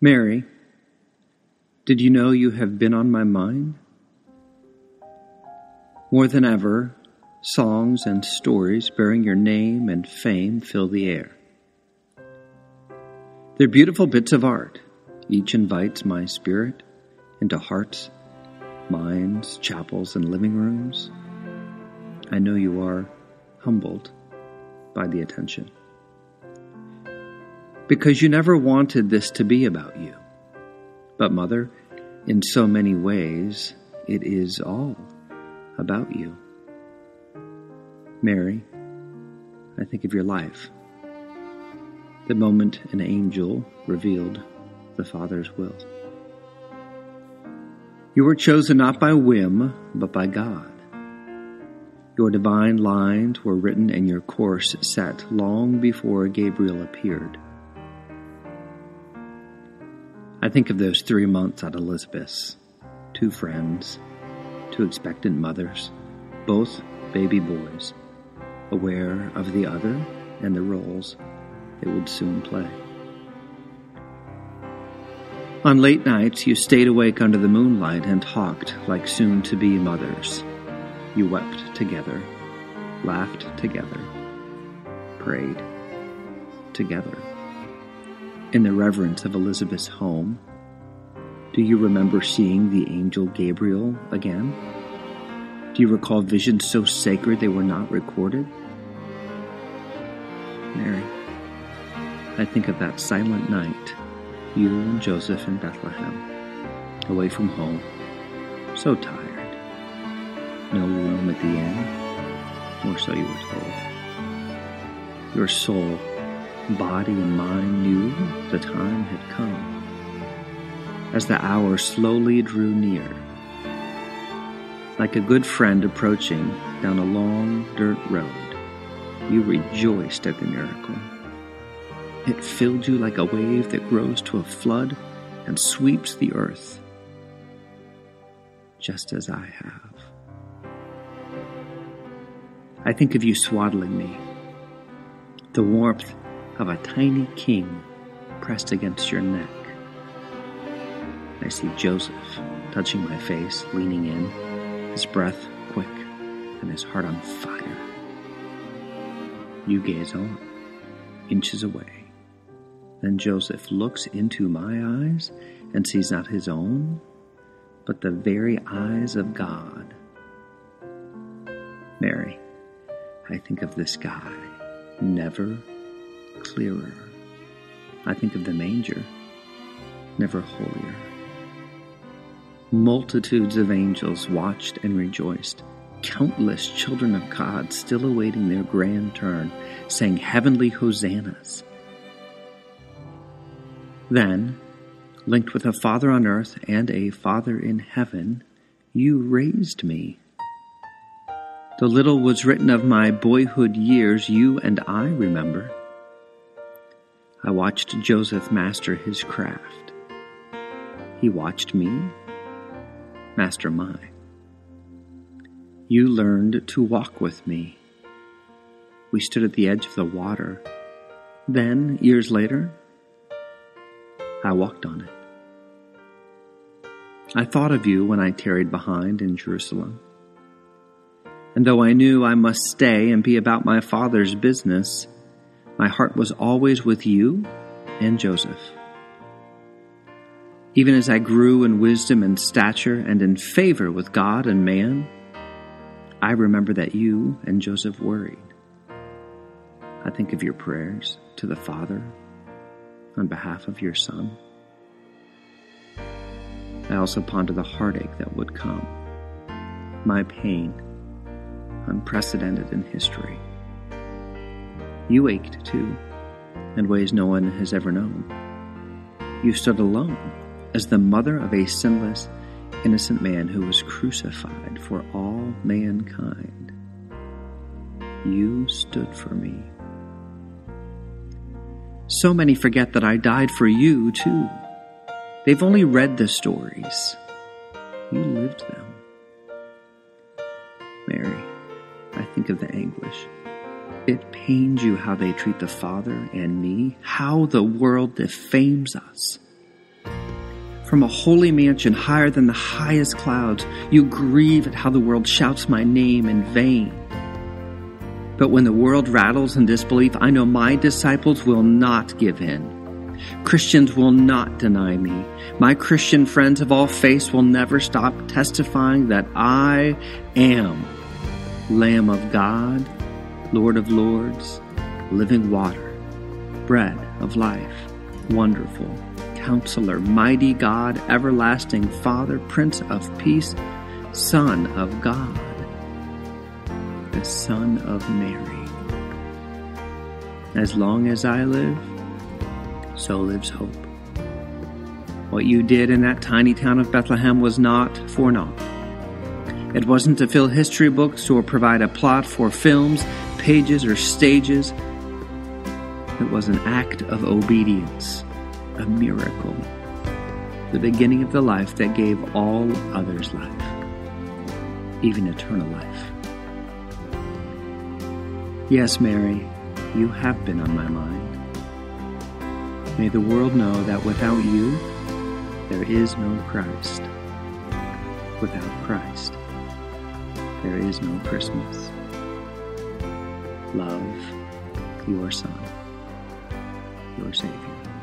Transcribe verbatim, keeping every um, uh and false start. Mary, did you know you have been on my mind? More than ever, songs and stories bearing your name and fame fill the air. They're beautiful bits of art. Each invites my spirit into hearts, minds, chapels, and living rooms. I know you are humbled by the attention, because you never wanted this to be about you. But, Mother, in so many ways, it is all about you. Mary, I think of your life, the moment an angel revealed the Father's will. You were chosen not by whim, but by God. Your divine lines were written and your course set long before Gabriel appeared. I think of those three months at Elizabeth's, two friends, two expectant mothers, both baby boys, aware of the other and the roles they would soon play. On late nights, you stayed awake under the moonlight and talked like soon-to-be mothers. You wept together, laughed together, prayed together. In the reverence of Elizabeth's home, do you remember seeing the angel Gabriel again? Do you recall visions so sacred they were not recorded? Mary, I think of that silent night, you and Joseph in Bethlehem, away from home, so tired. No room at the inn, or so you were told. Your soul, body and mind knew the time had come. As the hour slowly drew near, like a good friend approaching down a long dirt road, you rejoiced at the miracle. It filled you like a wave that grows to a flood and sweeps the earth, just as I have. I think of you swaddling me, the warmth of a tiny king pressed against your neck. I see Joseph touching my face, leaning in, his breath quick and his heart on fire. You gaze on, inches away. Then Joseph looks into my eyes and sees not his own, but the very eyes of God. Mary, I think of the sky, never clearer. I think of the manger, never holier. Multitudes of angels watched and rejoiced, countless children of God still awaiting their grand turn, sang heavenly hosannas. Then, linked with a Father on earth and a Father in heaven, you raised me. The little was written of my boyhood years you and I remember. I watched Joseph master his craft. He watched me master mine. You learned to walk with me. We stood at the edge of the water. Then, years later, I walked on it. I thought of you when I tarried behind in Jerusalem. And though I knew I must stay and be about my Father's business, my heart was always with you and Joseph. Even as I grew in wisdom and stature and in favor with God and man, I remember that you and Joseph worried. I think of your prayers to the Father on behalf of your son. I also ponder the heartache that would come, my pain, unprecedented in history. You ached too, in ways no one has ever known. You stood alone as the mother of a sinless, innocent man who was crucified for all mankind. You stood for me. So many forget that I died for you too. They've only read the stories. You lived them. Mary, I think of the anguish. It pains you how they treat the Father and me, how the world defames us, From a holy mansion higher than the highest clouds, you grieve at how the world shouts my name in vain. But when the world rattles in disbelief, I know my disciples will not give in. Christians will not deny me. My Christian friends of all faiths will never stop testifying that I am Lamb of God, Lord of Lords, living water, bread of life, wonderful Counselor, mighty God, everlasting Father, Prince of Peace, Son of God, the Son of Mary. As long as I live, so lives hope. What you did in that tiny town of Bethlehem was not for naught. It wasn't to fill history books or provide a plot for films, pages, or stages. It was an act of obedience. A miracle, the beginning of the life that gave all others life, even eternal life. Yes, Mary, you have been on my mind. May the world know that without you, there is no Christ. Without Christ, there is no Christmas. Love your Son, your Savior.